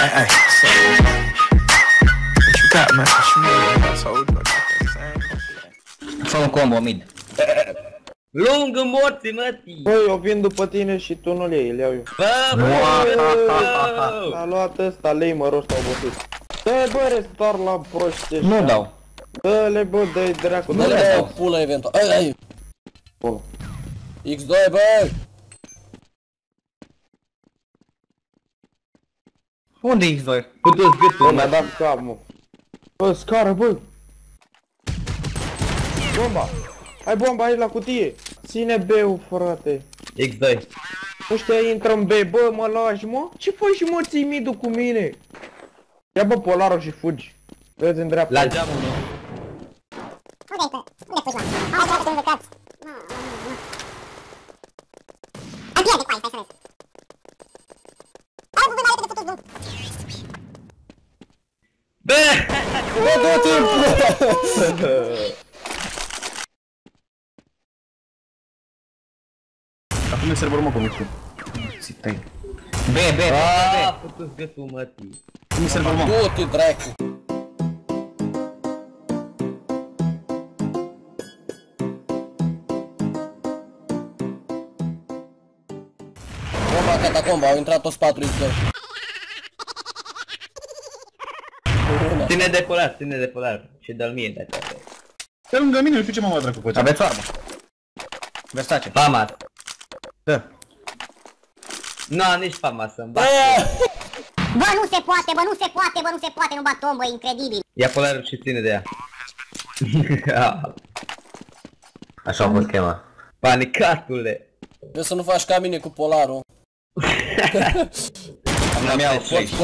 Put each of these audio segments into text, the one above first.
What you got, man? What you need? I told you I got that same. Fă un combo mid. Lung în morții, mătii! Băi, eu vin după tine și tu nu le iei, le iau eu. Bă! A luat ăsta, lei măroși s-au bătut. Dă-i bă, restar la proști ăștia. Nu dau. Dă-le bă, dă-i dracu. Nu le dau pula eventual. Ai! Pula. X2, bă! Unde e X2? Cu toți gâtul. Bă, mi-a dat cap, mă. Bă, scară, bă! Bomba! Ai bomba aici la cutie! Ține B-ul, frate! X2. Ăștia intră în B, bă, mă lași, mă? Ce faci și mă, ții midul cu mine? Ia bă polarul și fugi. Dă-ți în dreapta. La geamul meu. Unde-i fugi, mă? Hai, trebuie să-mi văcați. Am pierdit cu aici, hai să vezi. Bă! Bă, dă-te-n... Acum ne server mă comitul. Ți-tai. Be. Aaaa, putu-ți gâtul, mătii. Acum ne server mă. Du-te, dracu. Bomba, catacomba, au intrat toți patru izgări. Ține de polar, ține de polar. Ce dă-l mie de aceasta. Pe lângă mine, nu știu ce m-am luat, dracu, pe ce. Aveți armă. Versace. Pamar. Da. Na, nici fama să-mi bat. Bă, nu se poate, bă, nu se poate, bă, nu se poate, nu bat om, bă, incredibil. Ia polarul și ține de ea. Așa am fost chema. Panicatule. Vreau să nu faci ca mine cu polarul. Am iau, scoți.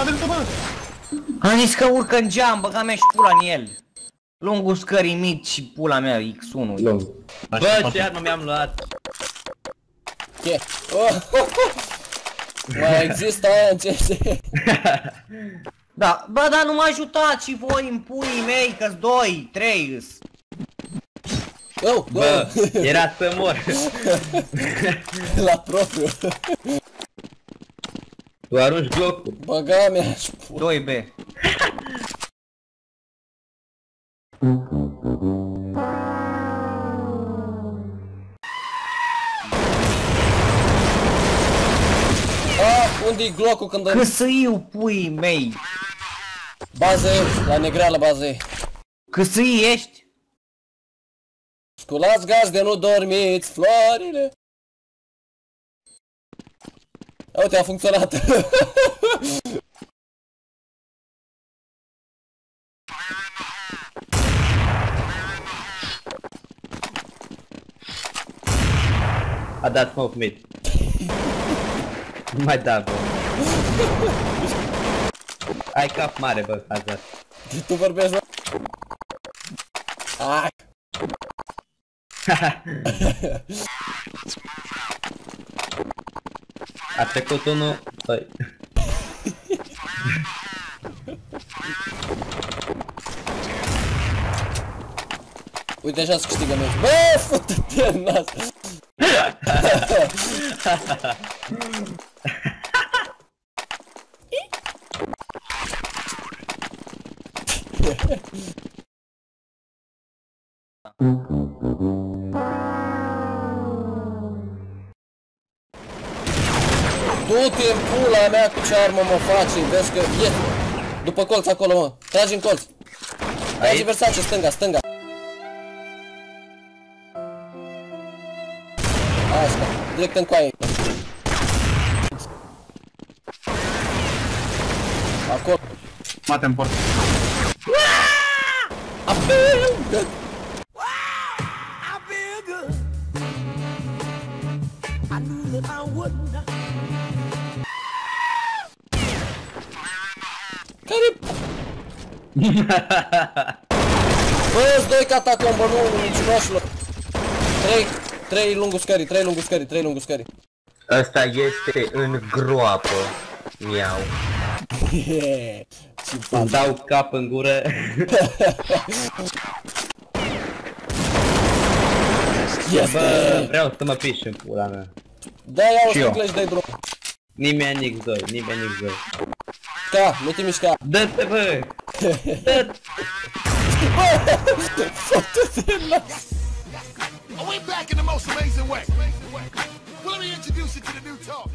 Adel-te, bă! Am zis că urcă în geam, bă, ca mea și pula în el. Lungul scării mici și pula mea, X1. Bă, ce armă mi-am luat? Ce? Mai există aia în CS? Da, bă, dar nu mă ajutați și voi în puii mei, că-s 2, 3 îs. Bă, era să mor. La propriu. Tu arunci blocul. Băga mea și pula. 2B. Unde-i glocul când... Că să iu puii mei. Bază, la negreală bază. Că să iu ești. Sculați gazde, nu dormiți florile. Uite, a funcționat. A dat smoke mid. Nu mai da, bă. Ai cap mare, bă, Hazard. Tu vorbești la... Aaaa! A trecut unul... Doi. Uite, așa se câștigă meci. Bă, fute-te în nas! Du-te în pula mea cu ce armă mă faci, vezi că e după colț acolo, mă, tragi în colț. Tragi Versace, stânga, stânga. Asta, direct în coaie. Acolo. Mate în port. Apel! Bă-s doi catacombă, nu unul, mincinoșilor. Trei lungul scării, trei lungul scării. Ăsta este în groapă. Miau. Îmi dau cap în gură. Bă, vreau să mă piși în pula mea. Da, ia o sticlă și dai drum. Nimeni X2, nimeni X2. Da, nu te mișca. Dă-te, bă! Dă-te! Bă!